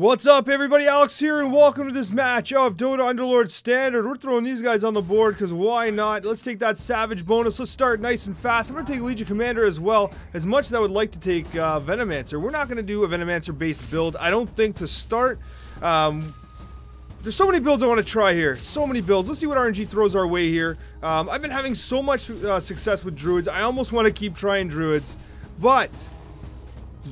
What's up, everybody? Alex here, and welcome to this match of Dota Underlord Standard. We're throwing these guys on the board, because why not? Let's take that Savage bonus. Let's start nice and fast. I'm going to take Legion Commander as well, as much as I would like to take Venomancer. We're not going to do a Venomancer-based build, I don't think, to start. There's so many builds I want to try here. So many builds. Let's see what RNG throws our way here. I've been having so much success with Druids. I almost want to keep trying Druids, but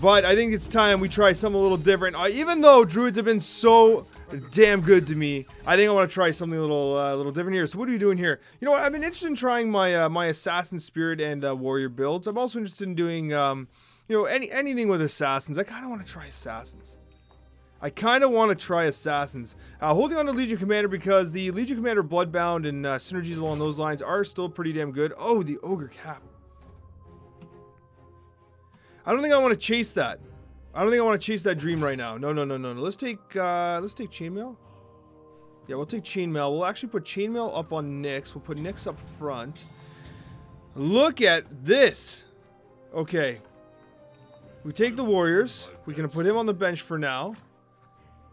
I think it's time we try something a little different. Even though Druids have been so damn good to me, I think I want to try something a little different here. So what are we doing here? You know what? I've been interested in trying my my Assassin Spirit and Warrior builds. I'm also interested in doing you know, anything with Assassins. I kind of want to try Assassins. Holding on to Legion Commander, because the Legion Commander Bloodbound and synergies along those lines are still pretty damn good. Oh, the Ogre Cap. I don't think I want to chase that. I don't think I want to chase that dream right now. No. Let's take Chainmail. Yeah, we'll take Chainmail. We'll actually put Chainmail up on Nyx. We'll put Nyx up front. Look at this. Okay. We take the Warriors. We're going to put him on the bench for now.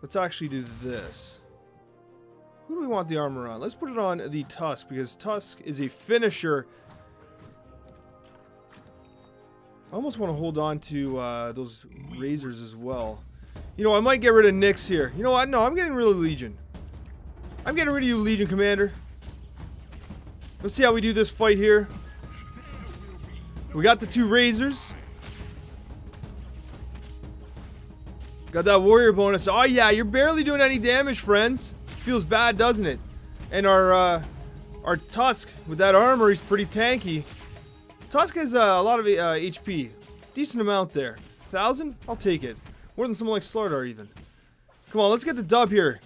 Let's actually do this. Who do we want the armor on? Let's put it on the Tusk, because Tusk is a finisher. I almost want to hold on to those Razors as well. You know, I might get rid of Nyx here. You know what? No, I'm getting rid of Legion. I'm getting rid of you, Legion Commander. Let's see how we do this fight here. We got the two Razors. Got that Warrior bonus. Oh, yeah, you're barely doing any damage, friends. Feels bad, doesn't it? And our Tusk, with that armor, he's pretty tanky. Tusk has a lot of HP. Decent amount there. 1,000? I'll take it. More than someone like Slardar, even. Come on, let's get the dub here.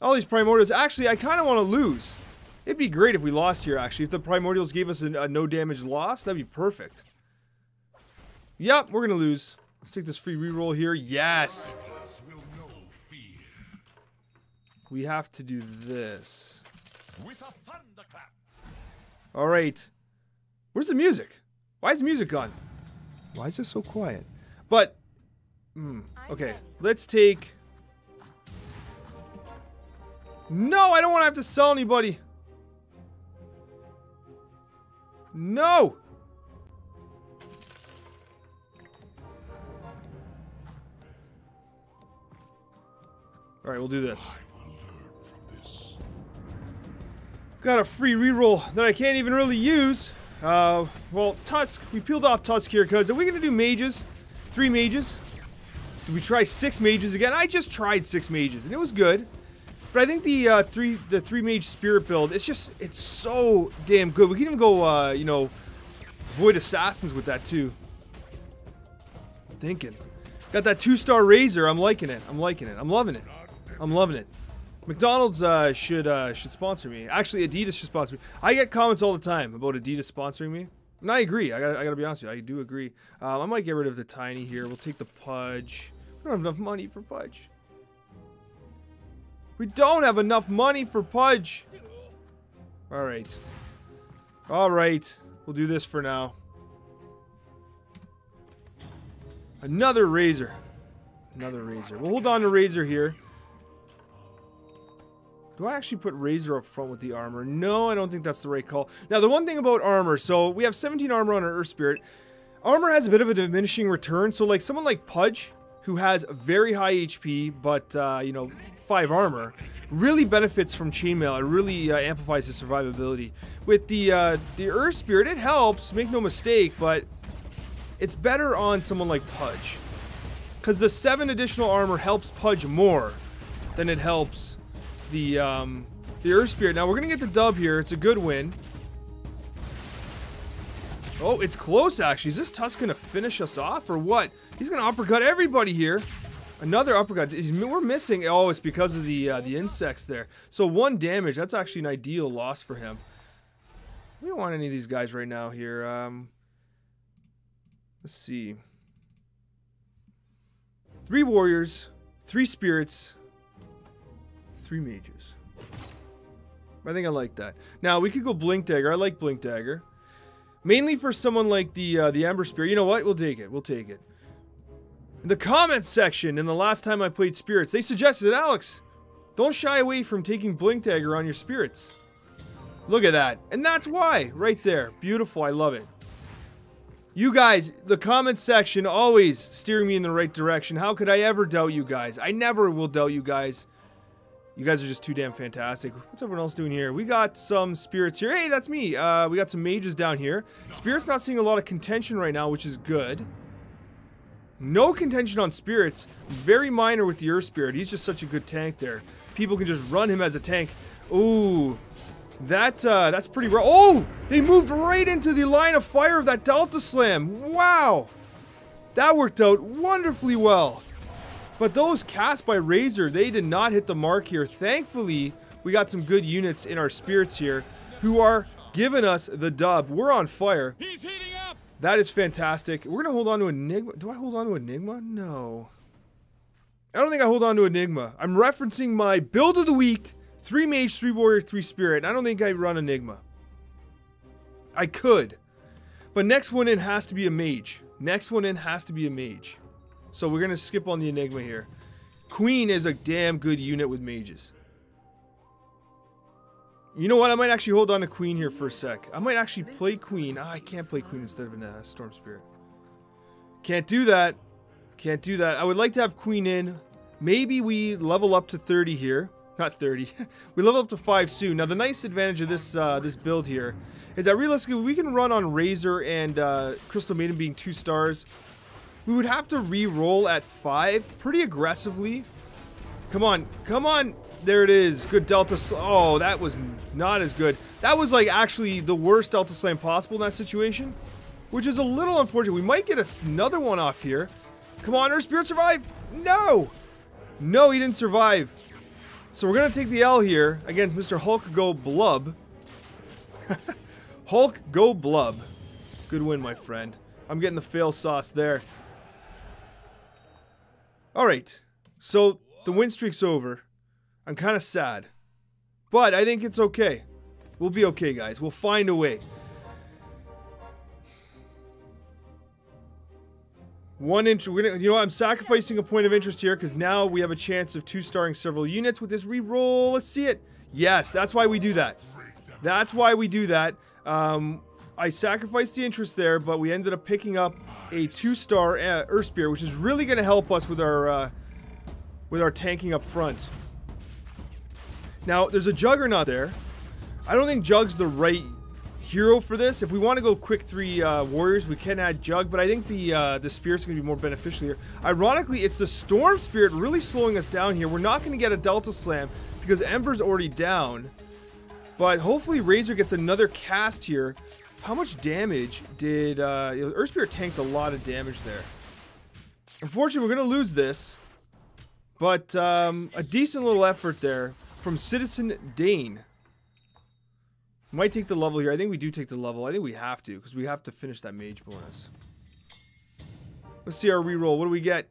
All these Primordials. Actually, I kind of want to lose. It'd be great if we lost here, actually. If the Primordials gave us a no-damage loss, that'd be perfect. Yep, we're going to lose. Let's take this free reroll here. Yes! We have to do this. Alright. Where's the music? Why is the music on? Why is it so quiet? But, okay, let's take... No, I don't want to have to sell anybody. No! Alright, we'll do this. Got a free reroll that I can't even really use. Well, Tusk, we peeled off Tusk here, because are we going to do Mages? 3 Mages? Did we try 6 Mages again? I just tried 6 Mages, and it was good. But I think the three Mage Spirit build, it's just, it's so damn good. We can even go, you know, Void Assassins with that, too. I'm thinking. Got that 2-star Razor. I'm liking it. I'm loving it. McDonald's should sponsor me. Actually, Adidas should sponsor me. I get comments all the time about Adidas sponsoring me, and I agree. I gotta be honest with you. I do agree. I might get rid of the Tiny here. We'll take the Pudge. We don't have enough money for Pudge. Alright. Alright. We'll do this for now. Another Razor. We'll hold on to Razor here. Do I actually put Razor up front with the armor? No, I don't think that's the right call. Now, the one thing about armor, so we have 17 armor on our Earth Spirit. Armor has a bit of a diminishing return, so like someone like Pudge, who has very high HP, but, you know, 5 armor, really benefits from Chainmail. It really amplifies his survivability. With the Earth Spirit, it helps, make no mistake, but it's better on someone like Pudge. Because the 7 additional armor helps Pudge more than it helps... the Earth Spirit. Now, we're going to get the dub here. It's a good win. Oh, it's close, actually. Is this Tusk going to finish us off or what? He's going to uppercut everybody here. Another uppercut. We're missing... Oh, it's because of the insects there. So, 1 damage. That's actually an ideal loss for him. We don't want any of these guys right now here. Let's see. 3 Warriors. 3 Spirits. 3 Mages. I think I like that. Now, we could go Blink Dagger. I like Blink Dagger. Mainly for someone like the Ember Spear. You know what? We'll take it. in the comments section in the last time I played Spirits. They suggested that, Alex, don't shy away from taking Blink Dagger on your Spirits. Look at that. And that's why, right there. Beautiful, I love it. You guys, the comments section always steer me in the right direction. How could I ever doubt you guys? I never will doubt you guys. You guys are just too damn fantastic. What's everyone else doing here? We got some Spirits here. Hey, that's me. We got some Mages down here. Spirits not seeing a lot of contention right now, which is good. No contention on Spirits. Very minor with the Earth Spirit. He's just such a good tank there. People can just run him as a tank. Ooh. That's pretty rough. Oh! They moved right into the line of fire of that Delta Slam. Wow! That worked out wonderfully well. But those cast by Razor, they did not hit the mark here. Thankfully, we got some good units in our Spirits here who are giving us the dub. We're on fire. He's heating up. That is fantastic. We're going to hold on to Enigma. Do I hold on to Enigma? No. I don't think I hold on to Enigma. I'm referencing my build of the week. 3 Mage, 3 Warrior, 3 Spirit. I don't think I run Enigma. I could. But next one in has to be a Mage. Next one in has to be a Mage. So we're going to skip on the Enigma here. Queen is a damn good unit with Mages. You know what? I might actually hold on to Queen here for a sec. I might actually play Queen. Ah, I can't play Queen instead of a Storm Spirit. Can't do that. Can't do that. I would like to have Queen in. Maybe we level up to 30 here. Not 30. We level up to 5 soon. Now the nice advantage of this this build here is that realistically we can run on Razor and Crystal Maiden being 2 stars. We would have to re-roll at 5 pretty aggressively. Come on, come on. There it is. Good Delta Slam. Oh, that was not as good. That was like actually the worst Delta Slam possible in that situation, which is a little unfortunate. We might get another one off here. Come on, Earth Spirit, survive. No! No, he didn't survive. So we're going to take the L here against Mr. Hulk Go Blub. Hulk Go Blub. Good win, my friend. I'm getting the fail sauce there. Alright. So, the win streak's over. I'm kind of sad. But I think it's okay. We'll be okay, guys. We'll find a way. 1 inch. You know what? I'm sacrificing a point of interest here because now we have a chance of 2-starring several units with this reroll. Let's see it. Yes, that's why we do that. That's why we do that. I sacrificed the interest there, but we ended up picking up a 2-star Earth Spear, which is really going to help us with our tanking up front. Now, there's a Juggernaut there. I don't think Jug's the right hero for this. If we want to go quick 3 warriors, we can add Jug, but I think the Spirit's going to be more beneficial here. Ironically, it's the Storm Spirit really slowing us down here. We're not going to get a Delta Slam because Ember's already down, but hopefully Razor gets another cast here. How much damage did... Earth Spirit tanked a lot of damage there. Unfortunately, we're going to lose this, but a decent little effort there from Citizen Dane. Might take the level here. I think we do take the level. I think we have to, because we have to finish that Mage bonus. Let's see our reroll. What do we get?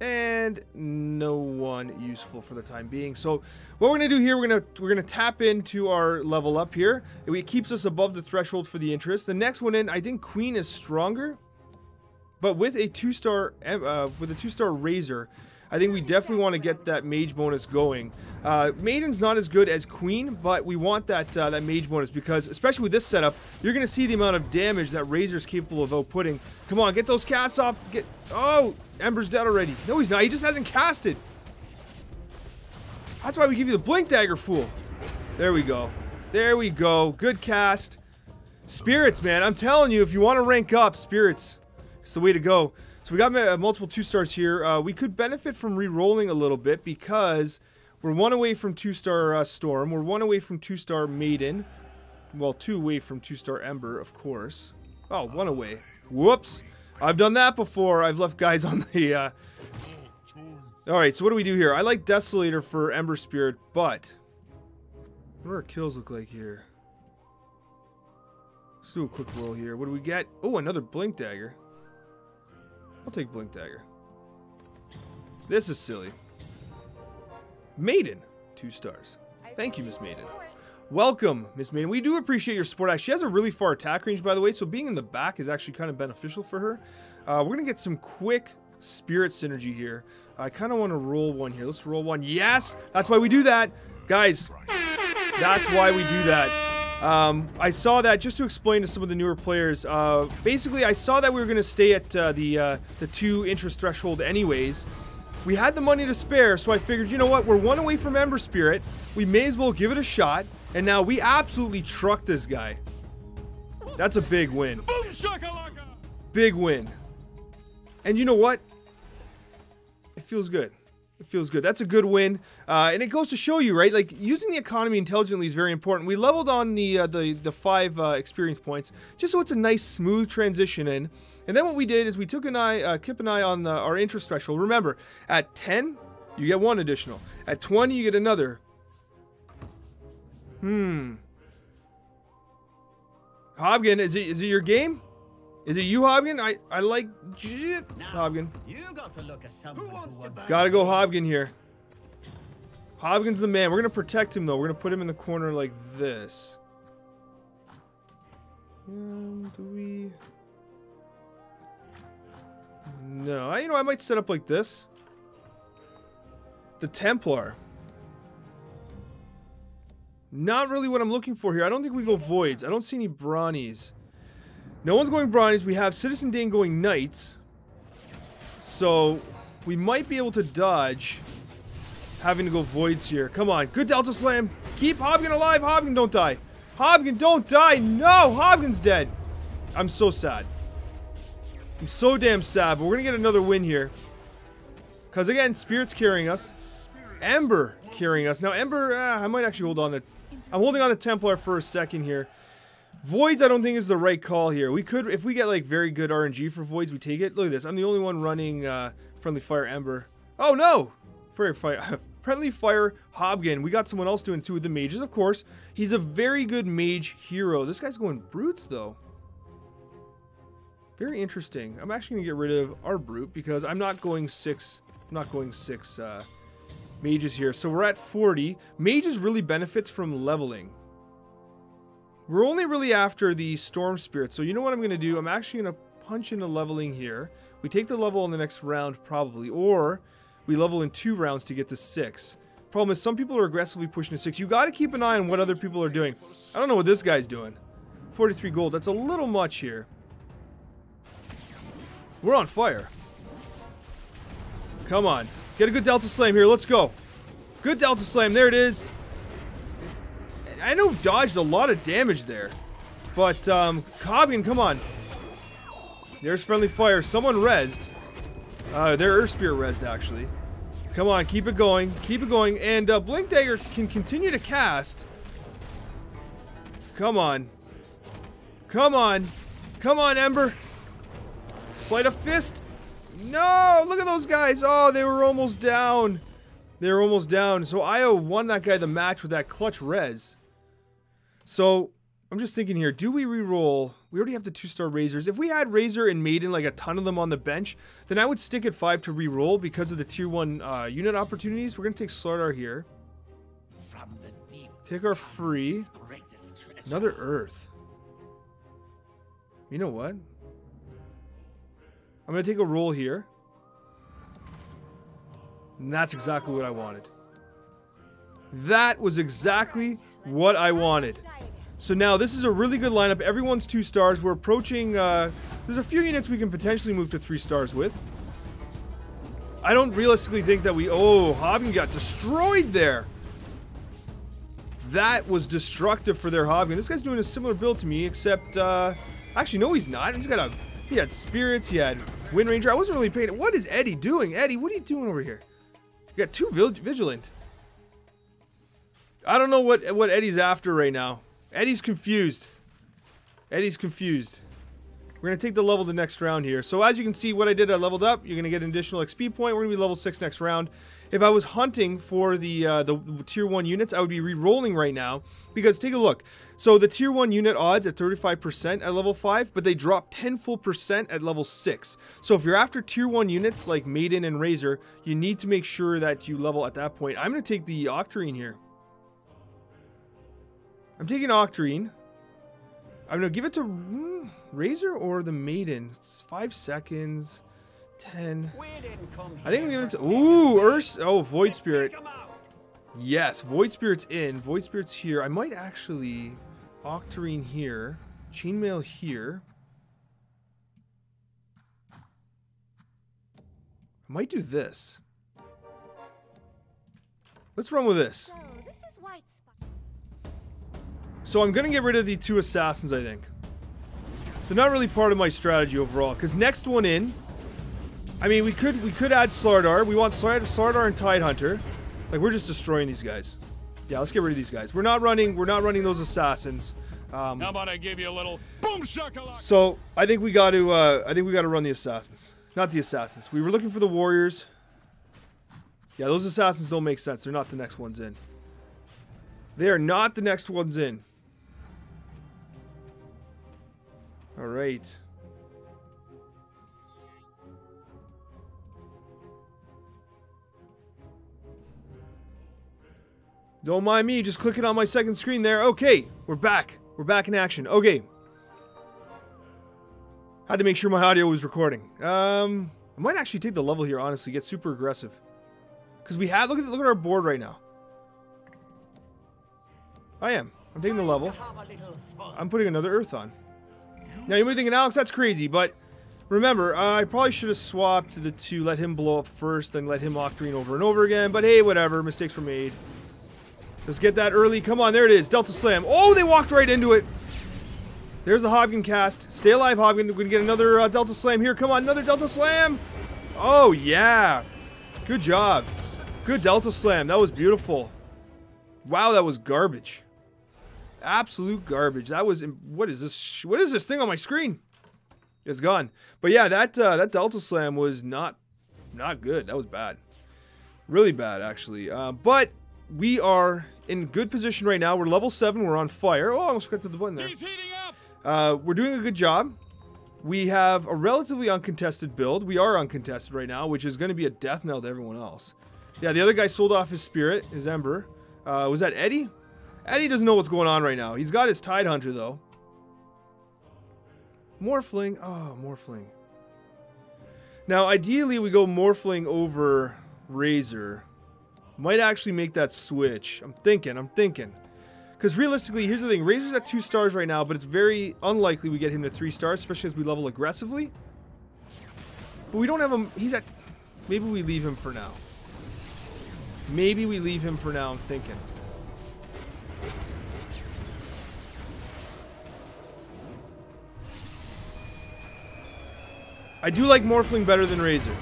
And no one useful for the time being. So what we're gonna do here, we're gonna tap into our level up here. It keeps us above the threshold for the interest. The next one in, I think Queen is stronger, but with a 2-star Razor, I think we definitely want to get that Mage bonus going. Maiden's not as good as Queen, but we want that that Mage bonus because, especially with this setup, you're going to see the amount of damage that Razor's capable of outputting. Come on, get those casts off. Get... Oh, Ember's dead already. No, he's not. He just hasn't casted. That's why we give you the Blink Dagger, fool. There we go. There we go. Good cast. Spirits, man. I'm telling you, if you want to rank up, Spirits, it's the way to go. So we got multiple 2-stars here. We could benefit from re-rolling a little bit because we're 1 away from 2-star Storm. We're 1 away from 2-star Maiden. Well, 2 away from 2-star Ember, of course. Oh, 1 away. Whoops. I've done that before. I've left guys on the... Alright, so what do we do here? I like Desolator for Ember Spirit, but... What do our kills look like here? Let's do a quick roll here. What do we get? Oh, another Blink Dagger. I'll take Blink Dagger. This is silly. Maiden, 2 stars. Thank you, Miss Maiden. Welcome, Miss Maiden. We do appreciate your support. She has a really far attack range, by the way, so being in the back is actually kind of beneficial for her. We're going to get some quick Spirit synergy here. I kind of want to roll one here. Let's roll one. Yes! That's why we do that! Guys, that's why we do that. I saw that, just to explain to some of the newer players, basically I saw that we were going to stay at the 2 interest threshold anyways. We had the money to spare, so I figured, you know what, we're one away from Ember Spirit. We may as well give it a shot, and now we absolutely trucked this guy. That's a big win. Big win. And you know what? It feels good. It feels good. That's a good win. And it goes to show you, right? Like, using the economy intelligently is very important. We leveled on the 5 experience points, just so it's a nice, smooth transition in. And then what we did is we took an eye, Kip and I, on our interest threshold. Remember, at 10, you get 1 additional. At 20, you get another. Hobgen, is it your game? Is it you, Hobgen? I like Hobgen. You got to look at someone who wants. Gotta go Hobgen here. Hobgen's the man. We're gonna protect him though. We're gonna put him in the corner like this. No, you know, I might set up like this. The Templar. Not really what I'm looking for here. I don't think we go Voids. I don't see any Brawnies. No one's going Brawnies. We have Citizen Dane going Knights. So we might be able to dodge having to go Voids here. Come on. Good Delta Slam. Keep Hobgen alive. Hobgen, don't die. Hobgen, don't die. No, Hobgen's dead. I'm so sad. I'm so damn sad, but we're going to get another win here. Because again, Spirit's carrying us. Ember carrying us. Now Ember, I might actually hold on to... I'm holding on to Templar for a second here. Voids, I don't think is the right call here. We could, if we get like very good RNG for Voids, we take it. Look at this. I'm the only one running Friendly Fire Ember. Oh no! Friendly Fire Hobgen. We got someone else doing it too with the Mages, of course. He's a very good Mage hero. This guy's going Brutes though. Very interesting. I'm actually gonna get rid of our Brute because I'm not going 6. I'm not going 6 Mages here. So we're at 40. Mages really benefits from leveling. We're only really after the Storm Spirit, so you know what I'm going to do? I'm actually going to punch into leveling here. We take the level in the next round, probably, or we level in 2 rounds to get to 6. Problem is, some people are aggressively pushing to 6. You got to keep an eye on what other people are doing. I don't know what this guy's doing. 43 gold, that's a little much here. We're on fire. Come on. Get a good Delta Slam here, let's go. Good Delta Slam, there it is. I know dodged a lot of damage there, but Hobgen, come on. There's Friendly Fire. Someone rezzed. Their Earth Spear rezzed, actually. Come on, keep it going. Keep it going. And Blink Dagger can continue to cast. Come on. Come on. Come on, Ember. Sleight of Fist. No! Look at those guys. Oh, they were almost down. They were almost down. So Io won that guy the match with that clutch rez. So, I'm just thinking here, do we re-roll? We already have the 2-star Razors. If we had Razor and Maiden, like a ton of them on the bench, then I would stick at 5 to re-roll because of the tier 1 unit opportunities. We're going to take Slardar here. From the deep, take our free. Another Earth. You know what? I'm going to take a roll here. And that's exactly what I wanted. That was exactly what I wanted. So now this is a really good lineup. Everyone's 2 stars. We're approaching... there's a few units we can potentially move to 3 stars with. I don't realistically think that we... Oh, Hobgen got destroyed there. That was destructive for their Hobgen. This guy's doing a similar build to me, except... actually, no, he's not. He's got a... He had Spirits. He had Wind Ranger. I wasn't really paying it. What is Eddie doing? Eddie, what are you doing over here? You got too vigilant. I don't know what Eddie's after right now. Eddie's confused. Eddie's confused. We're going to take the level the next round here. So as you can see what I did, I leveled up. You're going to get an additional XP point. We're going to be level 6 next round. If I was hunting for the tier 1 units, I would be re-rolling right now. Because take a look. So the tier 1 unit odds at 35% at level 5, but they drop 10 full % at level 6. So if you're after tier 1 units like Maiden and Razor, you need to make sure that you level at that point. I'm going to take the Octarine here. I'm taking Octarine. I'm going to give it to... Razor or the Maiden? It's 5 seconds. 10. I think we're going to... Ooh, Earth... Oh, Void Spirit. Yes, Void Spirit's in. Void Spirit's here. I might actually... Octarine here. Chainmail here. I might do this. Let's run with this. So I'm going to get rid of the two assassins, I think. They're not really part of my strategy overall. Because next one in... I mean, we could add Slardar. We want Slardar and Tidehunter. Like, we're just destroying these guys. Yeah, let's get rid of these guys. We're not running those assassins. How about I give you a little boom shakalaka? So I think we got to run the assassins. Not the assassins. We were looking for the warriors. Yeah, those assassins don't make sense. They're not the next ones in. They are not the next ones in. All right. Don't mind me, just clicking on my second screen there. Okay, we're back. We're back in action. Okay. Had to make sure my audio was recording. I might actually take the level here, honestly. Get super aggressive. Because we have... Look at our board right now. I am. I'm taking the level. I'm putting another Earth on. Now, you might be thinking, Alex, that's crazy, but... Remember, I probably should have swapped the two. Let him blow up first, then let him Octarine over and over again. But hey, whatever. Mistakes were made. Let's get that early. Come on, there it is. Delta Slam. Oh, they walked right into it. There's the Hobgen cast. Stay alive, Hobgen. We're going to get another Delta Slam here. Come on, another Delta Slam. Oh, yeah. Good job. Good Delta Slam. That was beautiful. Wow, that was garbage. Absolute garbage. That was... What is this? What is this thing on my screen? It's gone. But yeah, that Delta Slam was not good. That was bad. Really bad, actually. But... We are in good position right now. We're level 7. We're on fire. Oh, I almost got to the button there. He's heating up. We're doing a good job. We have a relatively uncontested build. We are uncontested right now, which is going to be a death knell to everyone else. Yeah, the other guy sold off his spirit, his Ember. Was that Eddie? Eddie doesn't know what's going on right now. He's got his Tidehunter, though. Morphling. Oh, Morphling. Now, ideally, we go Morphling over Razor. Might actually make that switch. I'm thinking. Because realistically, here's the thing. Razor's at 2 stars right now, but it's very unlikely we get him to 3 stars, especially as we level aggressively. But we don't have him. He's at... Maybe we leave him for now. Maybe we leave him for now, I'm thinking. I do like Morphling better than Razor.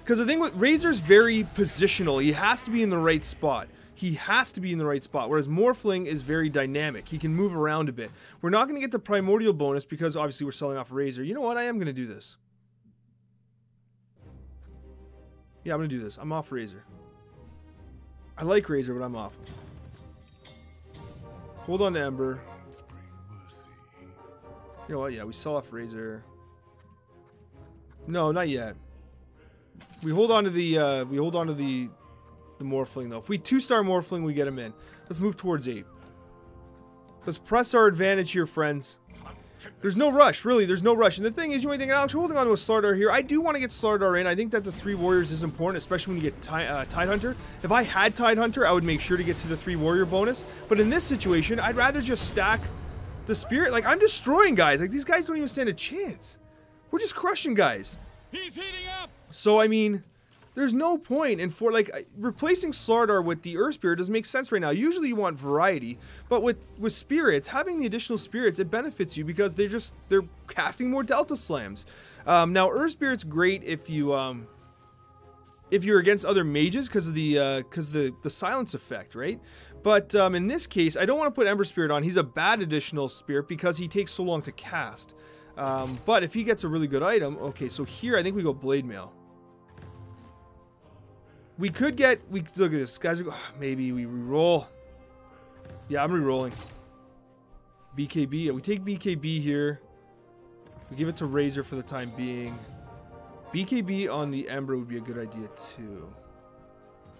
Because the thing with Razor's very positional. He has to be in the right spot. Whereas Morphling is very dynamic. He can move around a bit. We're not going to get the Primordial bonus because obviously we're selling off Razor. You know what? I am going to do this. Yeah, I'm going to do this. I'm off Razor. I like Razor, but I'm off. Hold on to Ember. You know what? Yeah, we sell off Razor. No, not yet. We hold on to the we hold on to the Morphling though. If we 2-star Morphling, we get him in. Let's move towards 8. Let's press our advantage here, friends. There's no rush, really. There's no rush. And the thing is, you might think, Alex, you're holding on to a Slardar here. I do want to get Slardar in. I think that the 3 warriors is important, especially when you get Tidehunter. If I had Tidehunter, I would make sure to get to the 3 warrior bonus. But in this situation, I'd rather just stack the spirit. Like, I'm destroying guys. Like, these guys don't even stand a chance. We're just crushing guys. He's heating up. So, I mean, there's no point in replacing Slardar with the Earth Spirit doesn't make sense right now. Usually you want variety, but with spirits, having the additional spirits, it benefits you because they're casting more Delta Slams. Now, Earth Spirit's great if you're against other mages because of the silence effect, right? But in this case, I don't want to put Ember Spirit on. He's a bad additional spirit because he takes so long to cast. But if he gets a really good item, okay, so here I think we go Blade Mail. We could get, look at this, guys, maybe we reroll. Yeah, I'm rerolling. BKB, yeah, we take BKB here. We give it to Razor for the time being. BKB on the Ember would be a good idea too.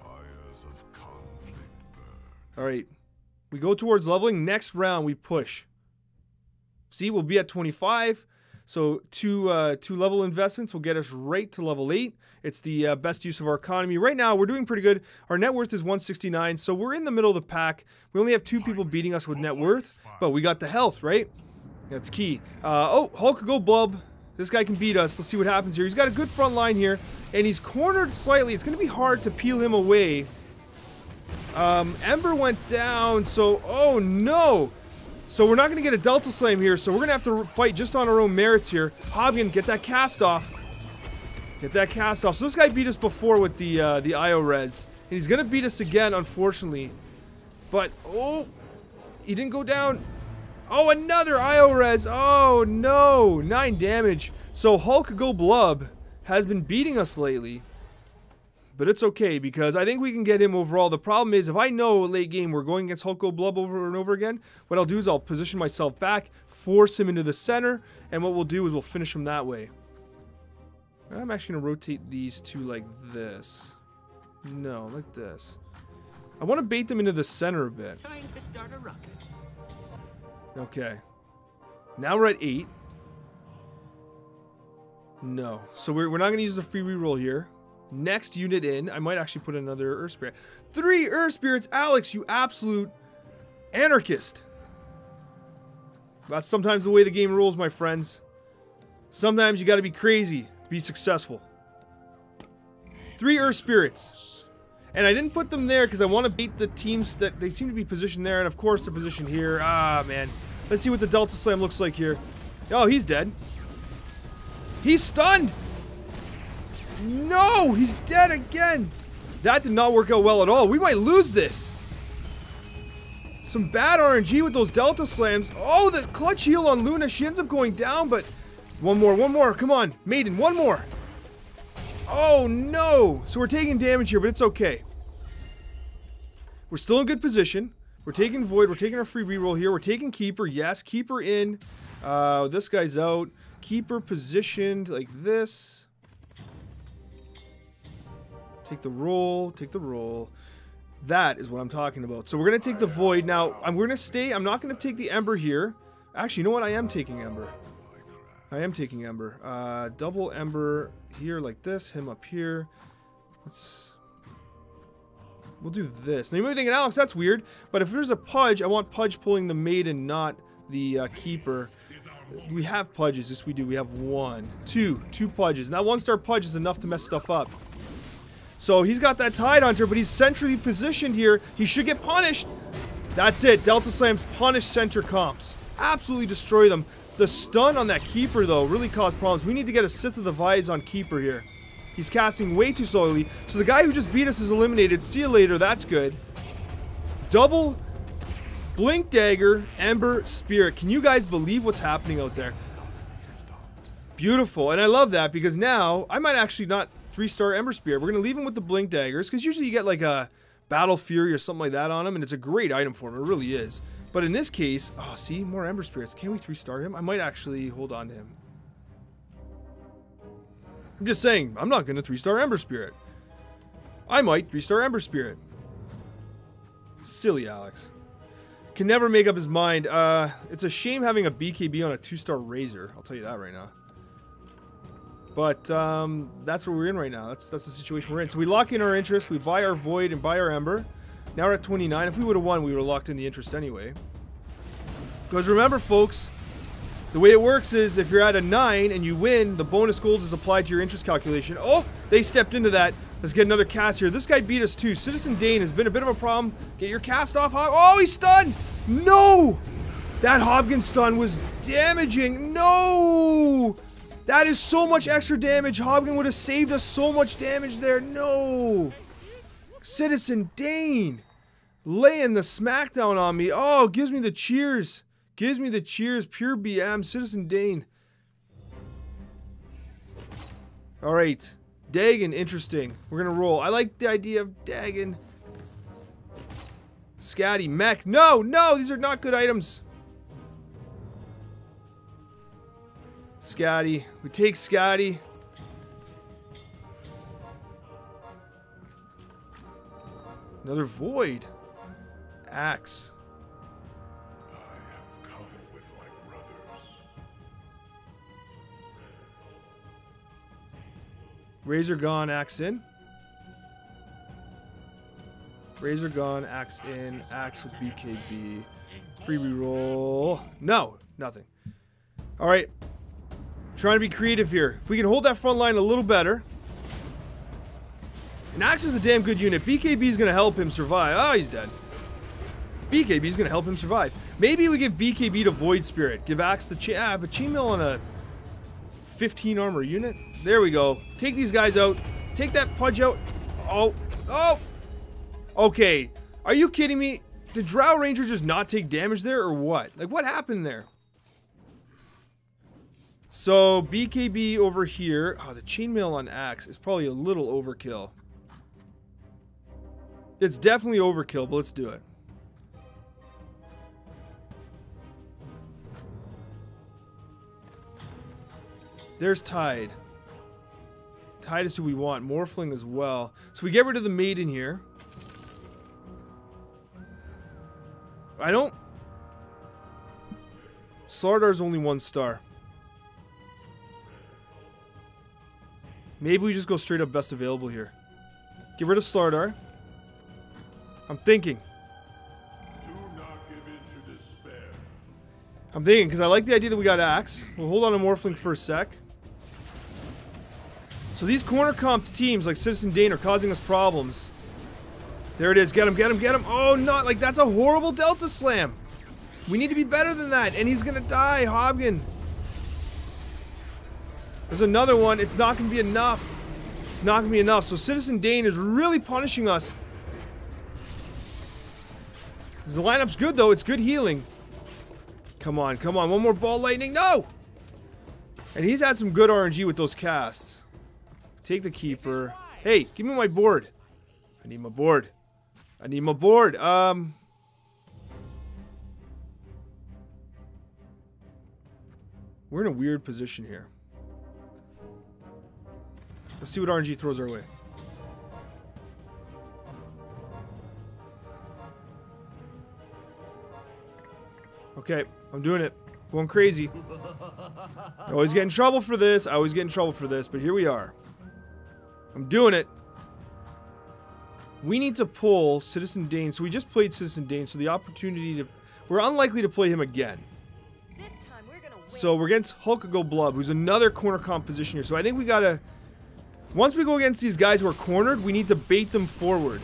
Fires of conflict burn. All right, we go towards leveling. Next round we push. See, we'll be at 25. So two level investments will get us right to level 8. It's the best use of our economy. Right now, we're doing pretty good. Our net worth is 169, so we're in the middle of the pack. We only have 2 people beating us with net worth, but we got the health, right? That's key. Oh, Hulk, go blub. This guy can beat us. Let's see what happens here. He's got a good front line here, and he's cornered slightly. It's going to be hard to peel him away. Ember went down, so... Oh, no! So we're not going to get a Delta Slam here, so we're going to have to fight just on our own merits here. Hobgen, get that cast off. Get that cast off. So this guy beat us before with the Io res, and he's going to beat us again, unfortunately. But, oh! He didn't go down. Oh, another Io res. Oh, no! 9 damage. So Hulk Go Blub has been beating us lately. But it's okay, because I think we can get him overall. The problem is, if I know late game we're going against Hulk Go Blub over and over again, what I'll do is I'll position myself back, force him into the center, and what we'll do is we'll finish him that way. I'm actually going to rotate these two like this. No, like this. I want to bait them into the center a bit. Time to start a ruckus. Okay. Now we're at 8. No. So we're not going to use the free reroll here. Next unit in, I might actually put another Earth Spirit. 3 Earth Spirits, Alex, you absolute anarchist. That's sometimes the way the game rolls, my friends. Sometimes you got to be crazy to be successful. 3 Earth Spirits. And I didn't put them there because I want to beat the teams that they seem to be positioned there. And of course, they're positioned here. Ah, man. Let's see what the Delta Slam looks like here. Oh, he's dead. He's stunned. No, he's dead again. That did not work out well at all. We might lose this. Some bad RNG with those Delta Slams. Oh, the clutch heal on Luna. She ends up going down, but one more. Come on, Maiden, one more. Oh, no. So we're taking damage here, but it's okay. We're still in good position. We're taking Void. We're taking our free reroll here. We're taking Keeper. Yes, Keeper in. This guy's out. Keeper positioned like this. Take the roll. That is what I'm talking about. So we're going to take the Void. Now, we're going to stay. I'm not going to take the Ember here. Actually, you know what? I am taking Ember. Double Ember here like this. Him up here. We'll do this. Now, you might be thinking, Alex, that's weird. But if there's a Pudge, I want Pudge pulling the Maiden, not the Keeper. We have Pudges. Yes, we do. We have 1, 2 Pudges. And that 1-star Pudge is enough to mess stuff up. So he's got that Tidehunter, but he's centrally positioned here. He should get punished. That's it. Delta Slams punish center comps. Absolutely destroy them. The stun on that Keeper, though, really caused problems. We need to get a Sith of the Vise on Keeper here. He's casting way too slowly. So the guy who just beat us is eliminated. See you later. That's good. Double Blink Dagger, Ember Spirit. Can you guys believe what's happening out there? Beautiful. And I love that because now I might actually not... 3-star Ember Spear. We're going to leave him with the Blink Daggers, because usually you get like a Battle Fury or something like that on him, and it's a great item for him. It really is. But in this case, oh, see, more Ember Spirits. Can we 3-star him? I might actually hold on to him. I'm just saying, I'm not going to 3-star Ember Spirit. I might 3-star Ember Spirit. Silly Alex. Can never make up his mind. It's a shame having a BKB on a 2-star Razor. I'll tell you that right now. But that's what we're in right now. That's the situation we're in. So we lock in our interest. We buy our Void and buy our Ember. Now we're at 29. If we would have won, we would have locked in the interest anyway. Because remember, folks, the way it works is if you're at a 9 and you win, the bonus gold is applied to your interest calculation. Oh, they stepped into that. Let's get another cast here. This guy beat us too. Citizen Dane has been a bit of a problem. Get your cast off. Oh, he's stunned. No. That Hobgen stun was damaging. No. That is so much extra damage. Hobgen would have saved us so much damage there. No. Citizen Dane laying the smackdown on me. Oh, gives me the cheers. Gives me the cheers. Pure BM. Citizen Dane. All right. Dagon, interesting. We're going to roll. I like the idea of Dagon. Scatty Mech. No. These are not good items. Scatty. We take Scatty. Another Void. Axe. I have come with my brothers. Razor gone, Axe in. Razor gone, Axe in. Axe with BKB. Free reroll. No, nothing. All right. Trying to be creative here. If we can hold that front line a little better. And Axe is a damn good unit. BKB is going to help him survive. Oh, he's dead. BKB is going to help him survive. Maybe we give BKB to Void Spirit. Give Axe the Chainmail on a 15 armor unit. There we go. Take these guys out. Take that Pudge out. Oh. Oh. Okay. Are you kidding me? Did Drow Ranger just not take damage there or what? Like, what happened there? So, BKB over here. Oh, the Chainmail on Axe is probably a little overkill. It's definitely overkill, but let's do it. There's Tide. Tide is who we want. Morphling as well. So we get rid of the Maiden here. I don't... Slardar's only 1 star. Maybe we just go straight up best available here. Get rid of Slardar. I'm thinking. Do not give in to despair. I'm thinking, because I like the idea that we got Axe. We'll hold on to Morphling for a sec. So these corner comp teams like Citizen Dane are causing us problems. There it is. Get him, get him, get him. Oh, not like that's a horrible Delta Slam. We need to be better than that. And he's going to die, Hobgen. There's another one. It's not going to be enough. It's not going to be enough. So Citizen Dane is really punishing us. The lineup's good, though. It's good healing. Come on, come on. One more ball lightning. No! And he's had some good RNG with those casts. Take the Keeper. Hey, give me my board. I need my board. I need my board. We're in a weird position here. Let's see what RNG throws our way. Okay, I'm doing it. Going crazy. I always get in trouble for this. I always get in trouble for this, but here we are. I'm doing it. We need to pull Citizen Dane. So we just played Citizen Dane, so the opportunity to... We're unlikely to play him again. This time we're gonna win. So we're against Hulkago Blub, who's another corner comp position here. So I think we gotta... Once we go against these guys who are cornered, we need to bait them forward.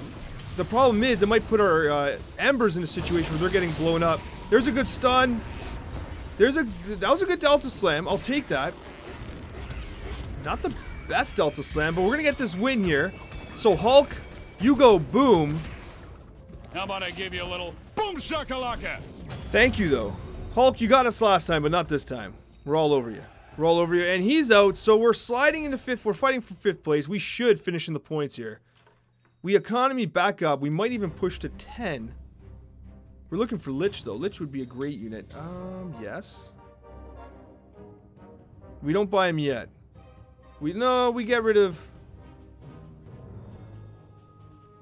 The problem is, it might put our Embers in a situation where they're getting blown up. There's a good stun. That was a good Delta Slam. I'll take that. Not the best Delta Slam, but we're gonna get this win here. So Hulk... You go boom. How about I give you a little boom shakalaka? Thank you, though. Hulk, you got us last time, but not this time. We're all over you. We're all over you. And he's out, so we're sliding into 5th. We're fighting for 5th place. We should finish in the points here. We economy back up. We might even push to 10. We're looking for Lich, though. Lich would be a great unit. Yes. We don't buy him yet. We get rid of...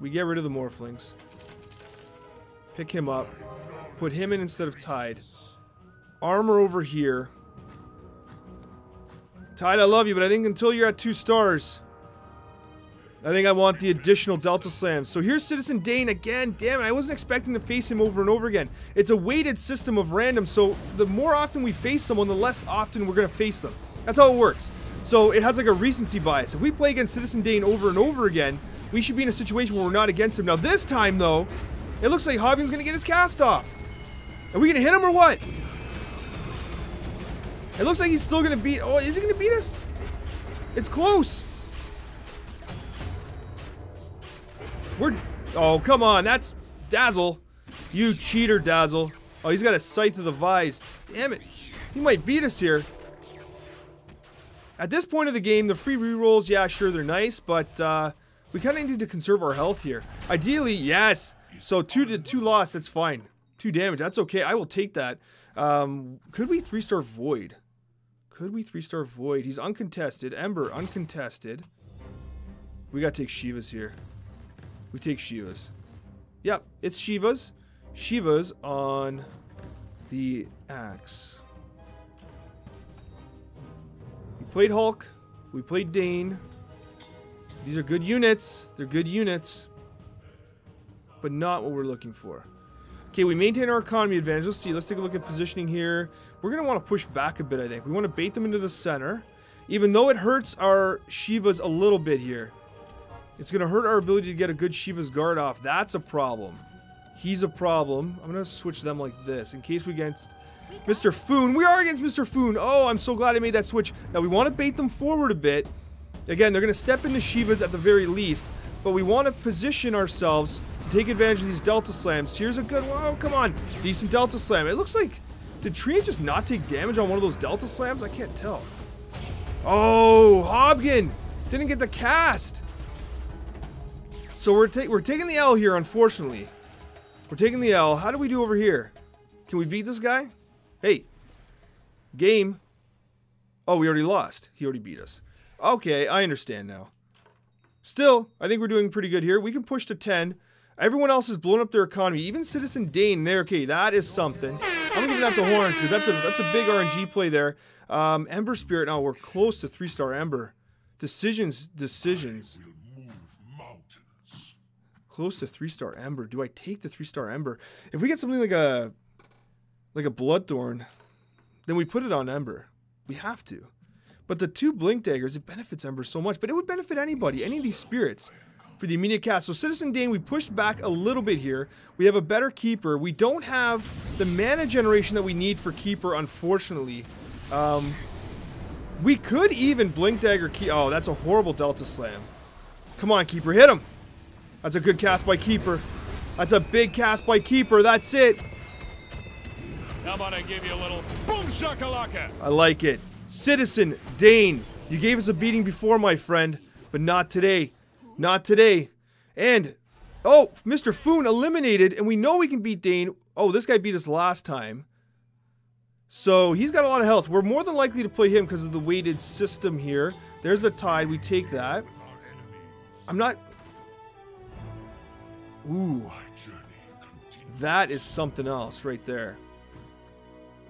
We get rid of the Morphlings. Pick him up. Put him in instead of Tide. Armor over here. Tide, I love you, but I think until you're at 2 stars, I think I want the additional Delta Slams. So here's Citizen Dane again. Damn it, I wasn't expecting to face him over and over again. It's a weighted system of random, so the more often we face someone, the less often we're going to face them. That's how it works. So it has like a recency bias. If we play against Citizen Dane over and over again, we should be in a situation where we're not against him. Now this time, though, it looks like Hobgen's going to get his cast off. Are we going to hit him or what? It looks like he's still going to beat... Oh, is he going to beat us? It's close. We're... Oh, come on. That's Dazzle. You cheater, Dazzle. Oh, he's got a Scythe of the Vise. Damn it. He might beat us here. At this point of the game, the free rerolls, yeah, sure, they're nice, but... We kind of need to conserve our health here. Ideally, yes. So 2 to 2 loss, that's fine. 2 damage, that's okay. I will take that. Could we 3-star Void? Could we 3-star Void? He's uncontested. Ember, uncontested. We got to take Shiva's here. We take Shiva's. Yep, it's Shiva's. Shiva's on the Axe. We played Hulk. We played Dane. These are good units. They're good units. But not what we're looking for. Okay, we maintain our economy advantage. Let's see. Let's take a look at positioning here. We're going to want to push back a bit, I think. We want to bait them into the center. Even though it hurts our Shivas a little bit here. It's going to hurt our ability to get a good Shiva's Guard off. That's a problem. He's a problem. I'm going to switch them like this in case we against Mr. Foon. We are against Mr. Foon. Oh, I'm so glad I made that switch. Now, we want to bait them forward a bit. Again, they're going to step into Shiva's at the very least. But we want to position ourselves to take advantage of these Delta Slams. Here's a good one. Oh, come on. Decent Delta Slam. It looks like... Did Trina just not take damage on one of those Delta Slams? I can't tell. Oh, Hobgen didn't get the cast. So we're taking the L here, unfortunately. We're taking the L. How do we do over here? Can we beat this guy? Hey. Game. Oh, we already lost. He already beat us. Okay, I understand now. Still, I think we're doing pretty good here. We can push to 10. Everyone else has blown up their economy. Even Citizen Dane there. Okay, that is something. I'm going to give that the horns because that's a big RNG play there. Ember Spirit. Now we're close to 3-star Ember. Decisions. Close to 3-star Ember. Do I take the 3-star Ember? If we get something like a Bloodthorn, then we put it on Ember. We have to. But the 2 Blink Daggers, it benefits Ember so much. But it would benefit anybody, any of these spirits, for the immediate cast. So Citizen Dane, we pushed back a little bit here. We have a better Keeper. We don't have the mana generation that we need for Keeper, unfortunately. We could even Blink Dagger Keeper. Oh, that's a horrible Delta Slam. Come on, Keeper, hit him. That's a good cast by Keeper. That's a big cast by Keeper. That's it. How about I give you a little boom shakalaka? I like it. Citizen Dane, you gave us a beating before, my friend, but not today. Not today. And, oh, Mr. Foon eliminated, and we know we can beat Dane. Oh, this guy beat us last time. So, he's got a lot of health. We're more than likely to play him because of the weighted system here. There's the Tide. We take that. I'm not... Ooh. That is something else right there.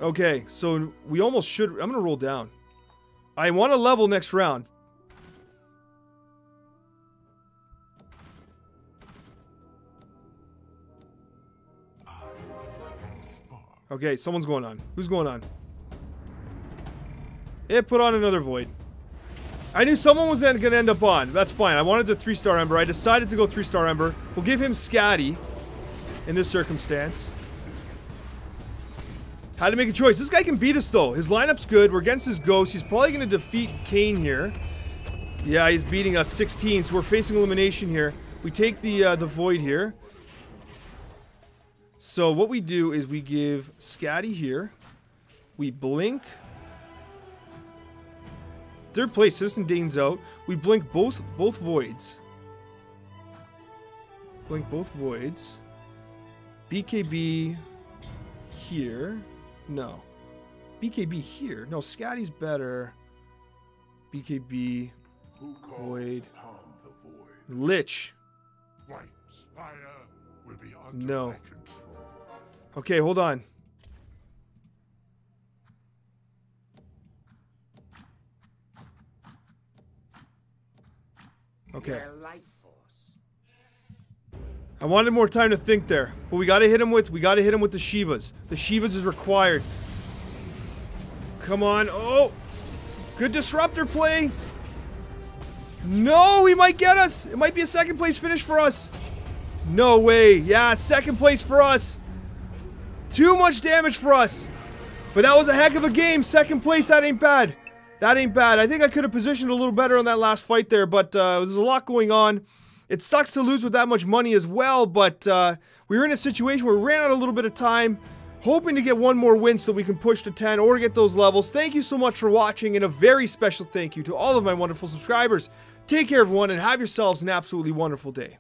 Okay, so we almost should... I'm going to roll down. I want to level next round. Okay, someone's going on. Who's going on? It put on another void. I knew someone was going to end up on. That's fine. I wanted the 3-star Ember. I decided to go 3-star Ember. We'll give him Scatty in this circumstance. Had to make a choice. This guy can beat us, though. His lineup's good. We're against his Ghost. He's probably going to defeat Kane here. Yeah, he's beating us 16, so we're facing elimination here. We take the void here. So what we do is we give Scatty here. We blink. Third place, Citizen Dane's out. We blink both voids. Blink both voids. BKB here. No. BKB here. No, Scatty's better. BKB. Void. Lich. White Spire will be under my control. Okay, hold on. Okay. I wanted more time to think there, but we gotta hit him with the Shivas. The Shivas is required. Come on. Oh, good disruptor play. No, he might get us. It might be a second place finish for us. No way. Yeah, second place for us. Too much damage for us. But that was a heck of a game. Second place, that ain't bad. That ain't bad. I think I could have positioned a little better on that last fight there, but there's a lot going on. It sucks to lose with that much money as well, but we were in a situation where we ran out a little bit of time, hoping to get one more win so we can push to 10 or get those levels. Thank you so much for watching, and a very special thank you to all of my wonderful subscribers. Take care, everyone, and have yourselves an absolutely wonderful day.